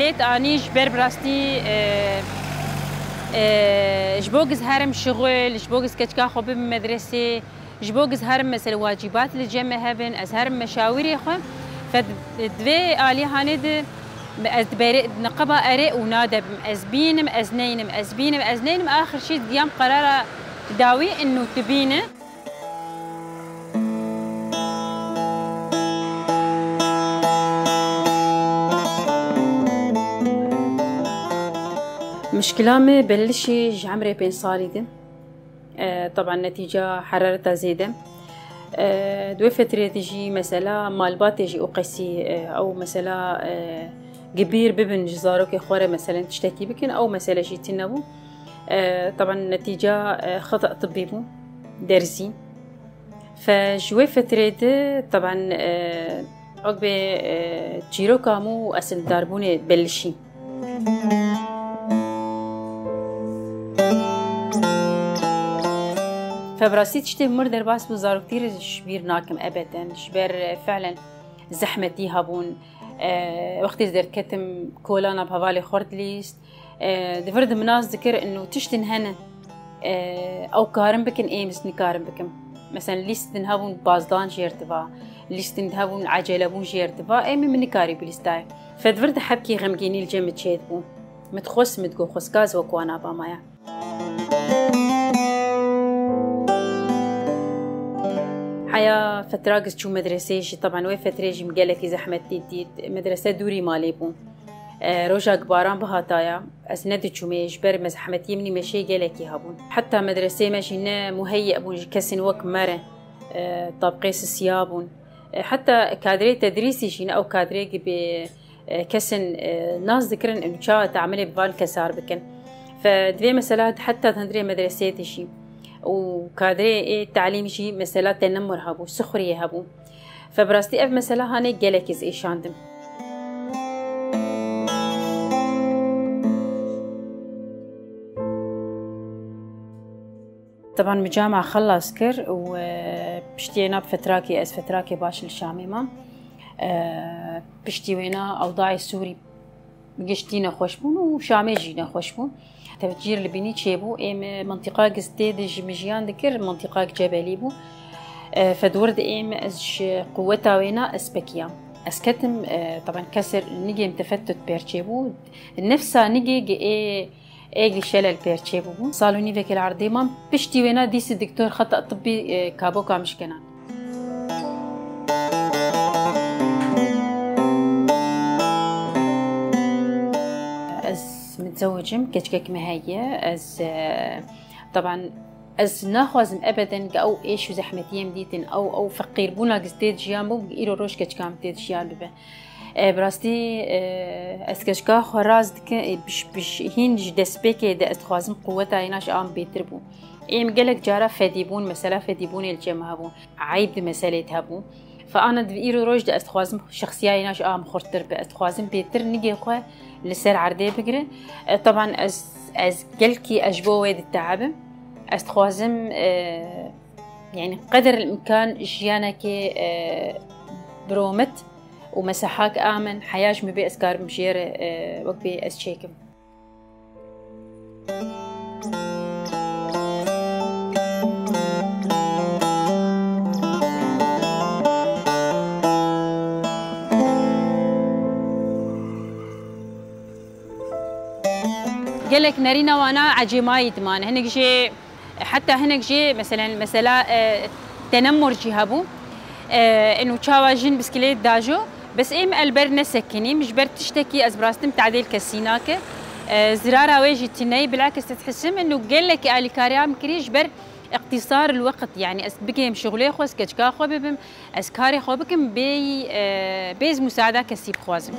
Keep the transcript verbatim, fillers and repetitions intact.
ملت آنیش بربراستی جبوگز هرم شغل، جبوگز کتکا خوب مدرسه، جبوگز هرم مثل واجبات لجمع هبن، از هرم مشاوری خم، فدوی آلی هاند از نقبا اره و نادم، از بینم، از نینم، از بینم، از نینم آخر شی دیام قرار داوی انو تبینه. مشكلة بلشي عمري بين صالي آه طبعا نتيجة حرارتها زايدة آه دو فترة تجي مثلا مالبات يجي أقسي آه أو مثلا آه كبير ببن جزاروك خوارة مثلا تشتكي بكن أو مثلا شي تنبو آه طبعا نتيجة آه خطأ طبي بو درزي فجوي فترة طبعا آه عقب آه جيرو كامو أسن داربوني بلشي فبراسي تشتي مر درباس بوزارو كتير شبير ناكم أبدا شبير فعلا زحمتي هابون أه وقت در كتم كولانا بهوالي خورت ليست أه دفرد مناس ذكر انه تشتن هنا أه او كارم بكن اي مسني كارم بكم مثلا ليستن هابون بازدان جيرتبا ليستن هابون عجلة بون جيرتبا اي من نكاري بليستاي فدفرد حبكي غمجيني الجيم تشيدبو متخص متقو خسكاز وكوانا بامايا حياة فترة قصد شو مدرسة طبعاً وي فترة جي مقالكي زحمة تيديد مدرسة دوري ماليبو روجا قباران بهاتايا أسند شو ميش بر مزحمة يمني مشي قالكي هابون حتى مدرسة ماشينا مهيئ بون كسن وك مرة طابقي سيابون حتى كادري تدريسي جينا أو كادري بكسن ناس ذكرن إنو شا تعملي ببال كسار بكن فدوي مسألات حتى تندري مدرسة تشي وكادري التعليم شي مثلا تنمر هابو سخريه هابو فبراستي اف مثلا هاني جالكيز ايشاندم طبعا مجامع خلص كر وبشتينا بفتراكي اس فتراكي باش الشاميمه بشتينا اوضاع السوري بقشتينا خوشبون وشامي جينا خوشبون تفجير البني تشيبو إيم منطقة قستيد جمجيان ذكر منطقة جباليبو أه فدورد إيم أش قوتها وينا أسبكيا أسكتم أه طبعا كسر نجي متفتت بيرتشيبو نفسها نجي جي إيجي شلل بيرتشيبو صالوني فيك العرضي مام بشتي وينا ديس الدكتور خطأ طبي أه كابوكا مشكنا متزوجم كتكك مهية از طبعا از ناخوازم ابدا او ايش وزحمتي مديتن او او فقير بونا قزديت جيامو بقيرو روش كتكام ديت جيام ببه براستي از كتكا خراز بش بش هين جدس بكي دا اتخوازم قوتها يناش ام بيتربو ايم قالك جارة فديبون مثلا فديبون الجمهابو عيب مسالة هابو فانا دقيرو روش دا اتخوازم شخصية يناش ام خورتر باتخوازم بيتر نجي خو لسر عردي بقري طبعا از از قلكي اجبو ويد التعب استخوازم أه يعني قدر الامكان جيانك أه برومت ومساحاك امن حياش مبي اسكار مجيره أه وقبي اسشيكم قالك نارينا وانا عجي ما يدمان هناك جي حتى هناك جي مثلا مثلا تنمر جهابو انه تشاواجين بسكليت داجو بس ايم البرنا سكني مش بر تشتكي از براستم تعديل كسيناك زراره واجي تني بالعكس تتحسم انه قالك الي كاريام كريش بر اقتصار الوقت يعني اس بكيم شغلي خوس كتشكا خوبم اس كاري خوبكم بي بيز مساعده كسيب خوازم